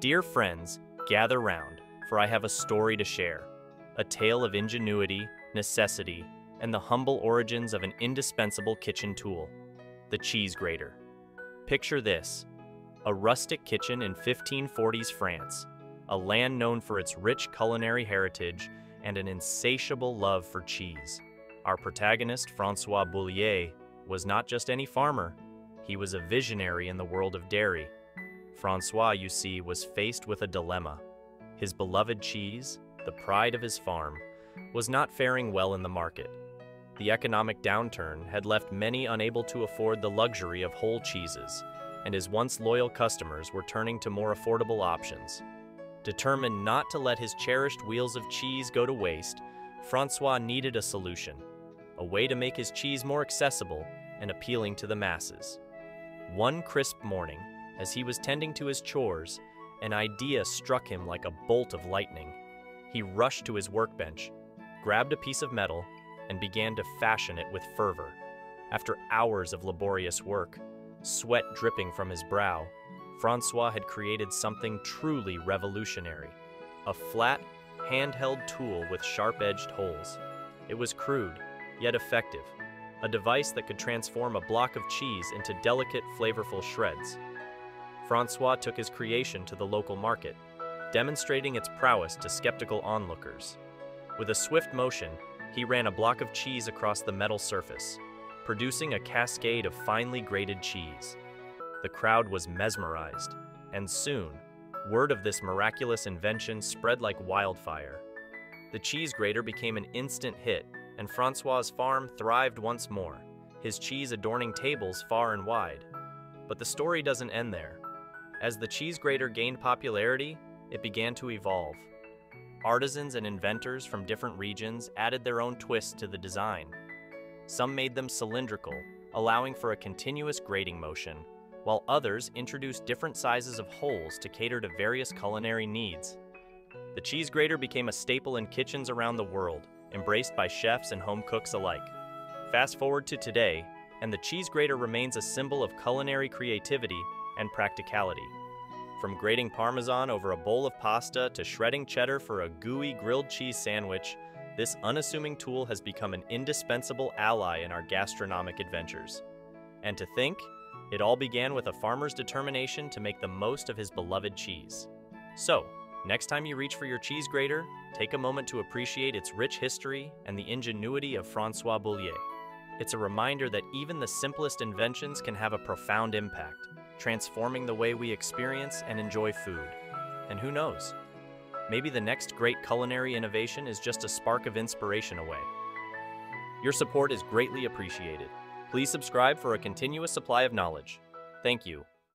Dear friends, gather round, for I have a story to share, a tale of ingenuity, necessity, and the humble origins of an indispensable kitchen tool, the cheese grater. Picture this, a rustic kitchen in 1540s France, a land known for its rich culinary heritage and an insatiable love for cheese. Our protagonist, François Boullier, was not just any farmer, he was a visionary in the world of dairy. François, you see, was faced with a dilemma. His beloved cheese, the pride of his farm, was not faring well in the market. The economic downturn had left many unable to afford the luxury of whole cheeses, and his once loyal customers were turning to more affordable options. Determined not to let his cherished wheels of cheese go to waste, François needed a solution, a way to make his cheese more accessible and appealing to the masses. One crisp morning, as he was tending to his chores, an idea struck him like a bolt of lightning. He rushed to his workbench, grabbed a piece of metal, and began to fashion it with fervor. After hours of laborious work, sweat dripping from his brow, François had created something truly revolutionary, a flat, handheld tool with sharp-edged holes. It was crude, yet effective, a device that could transform a block of cheese into delicate, flavorful shreds. François took his creation to the local market, demonstrating its prowess to skeptical onlookers. With a swift motion, he ran a block of cheese across the metal surface, producing a cascade of finely grated cheese. The crowd was mesmerized, and soon, word of this miraculous invention spread like wildfire. The cheese grater became an instant hit, and François' farm thrived once more, his cheese adorning tables far and wide. But the story doesn't end there. As the cheese grater gained popularity, it began to evolve. Artisans and inventors from different regions added their own twists to the design. Some made them cylindrical, allowing for a continuous grating motion, while others introduced different sizes of holes to cater to various culinary needs. The cheese grater became a staple in kitchens around the world, embraced by chefs and home cooks alike. Fast forward to today, and the cheese grater remains a symbol of culinary creativity and practicality. From grating Parmesan over a bowl of pasta to shredding cheddar for a gooey grilled cheese sandwich, this unassuming tool has become an indispensable ally in our gastronomic adventures. And to think, it all began with a farmer's determination to make the most of his beloved cheese. So, next time you reach for your cheese grater, take a moment to appreciate its rich history and the ingenuity of François Boullier. It's a reminder that even the simplest inventions can have a profound impact, transforming the way we experience and enjoy food. And who knows? Maybe the next great culinary innovation is just a spark of inspiration away. Your support is greatly appreciated. Please subscribe for a continuous supply of knowledge. Thank you.